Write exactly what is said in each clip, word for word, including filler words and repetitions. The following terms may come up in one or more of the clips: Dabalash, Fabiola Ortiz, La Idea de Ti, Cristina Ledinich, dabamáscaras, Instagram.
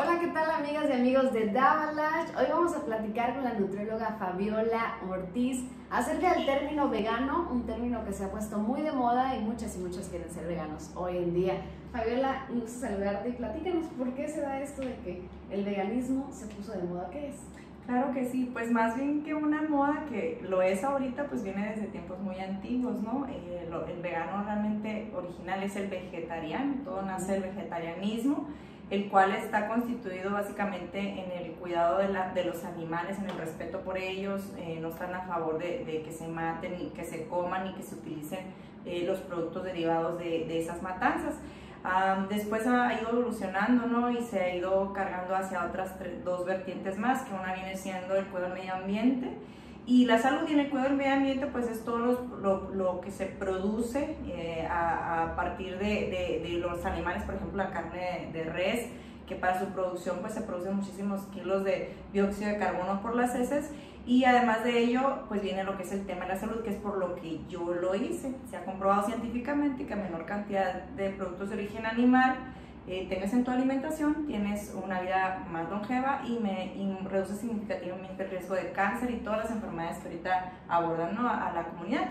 Hola, ¿qué tal amigas y amigos de Dabalash? Hoy vamos a platicar con la nutrióloga Fabiola Ortiz acerca del término vegano, un término que se ha puesto muy de moda y muchas y muchas quieren ser veganos hoy en día. Fabiola, un gusto saludarte y platícanos por qué se da esto de que el veganismo se puso de moda. ¿Qué es? Claro que sí, pues más bien que una moda que lo es ahorita, pues viene desde tiempos muy antiguos, ¿no? Eh, lo, el vegano realmente original es el vegetariano, todo nace del vegetarianismo, el cual está constituido básicamente en el cuidado de, la, de los animales, en el respeto por ellos, eh, no están a favor de, de que se maten, y que se coman y que se utilicen eh, los productos derivados de, de esas matanzas. Um, después ha ido evolucionando, ¿no? Y se ha ido cargando hacia otras tres, dos vertientes más, que una viene siendo el cuidado del medio ambiente, y la salud y el cuidado del medio ambiente pues es todo los, lo, lo que se produce eh, a, a partir de, de, de los animales, por ejemplo la carne de, de res, que para su producción pues se producen muchísimos kilos de dióxido de carbono por las heces, y además de ello pues viene lo que es el tema de la salud, que es por lo que yo lo hice. Se ha comprobado científicamente que a menor cantidad de productos de origen animal Eh, tengas en tu alimentación, tienes una vida más longeva y, me, y reduce significativamente el riesgo de cáncer y todas las enfermedades que ahorita abordan, ¿no?, a, a la comunidad.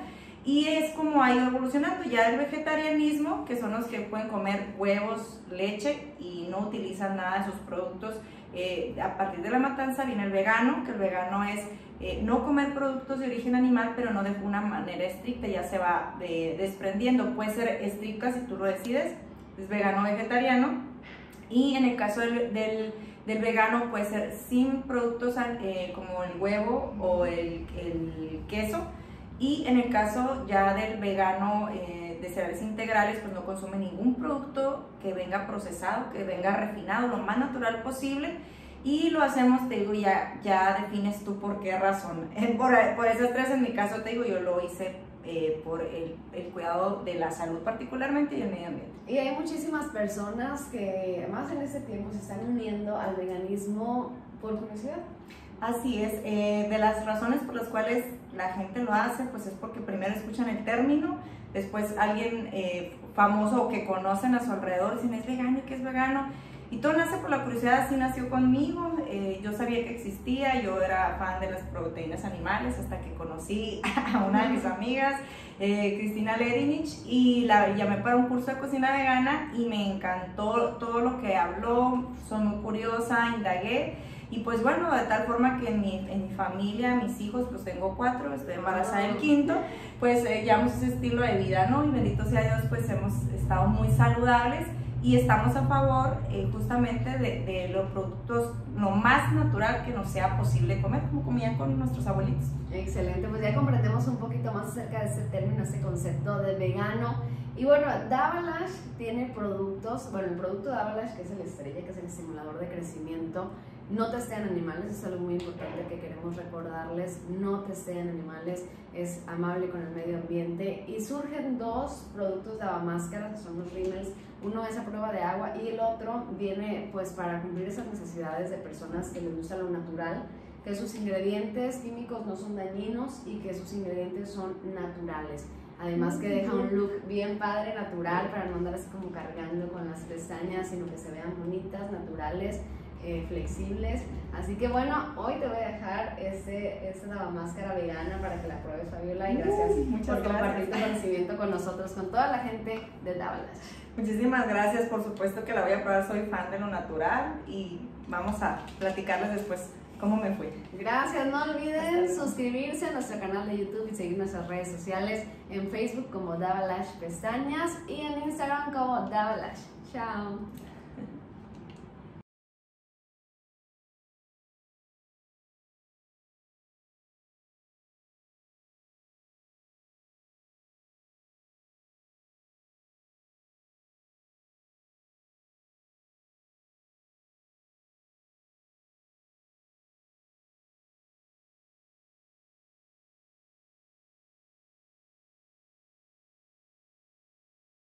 Y es como ha ido evolucionando ya el vegetarianismo, que son los que pueden comer huevos, leche y no utilizan nada de sus productos. Eh, a partir de la matanza viene el vegano, que el vegano es eh, no comer productos de origen animal, pero no de una manera estricta, ya se va eh, desprendiendo. Puede ser estricta si tú lo decides, es vegano vegetariano, y en el caso del, del, del vegano puede ser sin productos eh, como el huevo o el, el queso, y en el caso ya del vegano eh, de cereales integrales pues no consume ningún producto que venga procesado, que venga refinado, lo más natural posible. Y lo hacemos, te digo, ya, ya defines tú por qué razón. Por, por esas tres, en mi caso, te digo, yo lo hice eh, por el, el cuidado de la salud particularmente y el medio ambiente. Y hay muchísimas personas que, además en este tiempo, se están uniendo al veganismo por curiosidad. Así es, eh, de las razones por las cuales la gente lo hace, pues es porque primero escuchan el término, después alguien eh, famoso o que conocen a su alrededor dicen, es vegano, ¿y qué es vegano? Y todo nace por la curiosidad, así nació conmigo. Eh, yo sabía que existía, yo era fan de las proteínas animales hasta que conocí a una de mis amigas, eh, Cristina Ledinich, y la llamé para un curso de cocina vegana y me encantó todo lo que habló, soy muy curiosa, indagué, y pues bueno, de tal forma que en mi, en mi familia, mis hijos, pues tengo cuatro, estoy embarazada del quinto, pues eh, llevamos ese estilo de vida, ¿no? Y bendito sea Dios, pues hemos estado muy saludables, y estamos a favor eh, justamente de, de los productos lo más natural que nos sea posible comer, como comían con nuestros abuelitos. Excelente, pues ya comprendemos un poquito más acerca de ese término, ese concepto de vegano. Y bueno, Dabalash tiene productos, bueno, el producto Dabalash, que es el estrella, que es el estimulador de crecimiento, no testean animales, es algo muy importante que queremos recordarles, no testean animales, es amable con el medio ambiente. Y surgen dos productos dabamáscaras, que son los rímels, uno es a prueba de agua y el otro viene pues para cumplir esas necesidades de personas que les gusta lo natural, que sus ingredientes químicos no son dañinos y que sus ingredientes son naturales. Además que deja un look bien padre, natural, para no andar así como cargando con las pestañas, sino que se vean bonitas, naturales, eh, flexibles. Así que bueno, hoy te voy a dejar este, esta nueva máscara vegana para que la pruebes, Fabiola, y gracias uh, muchas por compartir tu conocimiento con nosotros, con toda la gente de Dabalash. Muchísimas gracias, por supuesto que la voy a probar, soy fan de lo natural y vamos a platicarles después cómo me fue. Gracias, no olviden suscribirse a nuestro canal de YouTube y seguir nuestras redes sociales en Facebook como Dabalash Pestañas y en Instagram como Dabalash. Chao.